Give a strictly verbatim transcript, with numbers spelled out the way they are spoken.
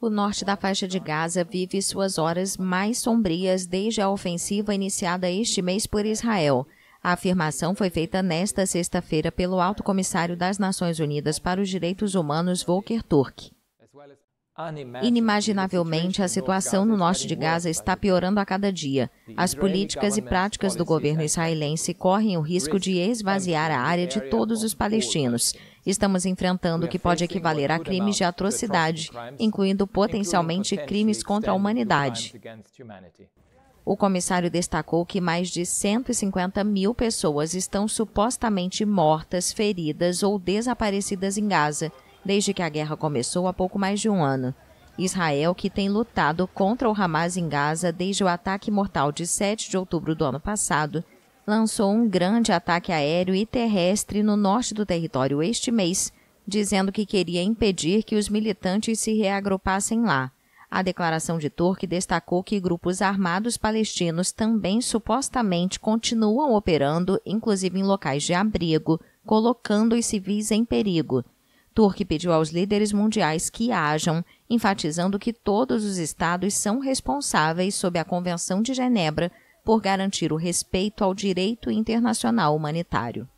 O norte da faixa de Gaza vive suas horas mais sombrias desde a ofensiva iniciada este mês por Israel. A afirmação foi feita nesta sexta-feira pelo Alto Comissário das Nações Unidas para os Direitos Humanos, Volker Türk. Inimaginavelmente, a situação no norte de Gaza está piorando a cada dia. As políticas e práticas do governo israelense correm o risco de esvaziar a área de todos os palestinos. Estamos enfrentando o que pode equivaler a crimes de atrocidade, incluindo potencialmente crimes contra a humanidade. O comissário destacou que mais de cento e cinquenta mil pessoas estão supostamente mortas, feridas ou desaparecidas em Gaza, desde que a guerra começou há pouco mais de um ano. Israel, que tem lutado contra o Hamas em Gaza desde o ataque mortal de sete de outubro do ano passado, lançou um grande ataque aéreo e terrestre no norte do território este mês, dizendo que queria impedir que os militantes se reagrupassem lá. A declaração de Türk destacou que grupos armados palestinos também supostamente continuam operando, inclusive em locais de abrigo, colocando os civis em perigo. Türk pediu aos líderes mundiais que ajam, enfatizando que todos os estados são responsáveis sob a Convenção de Genebra por garantir o respeito ao direito internacional humanitário.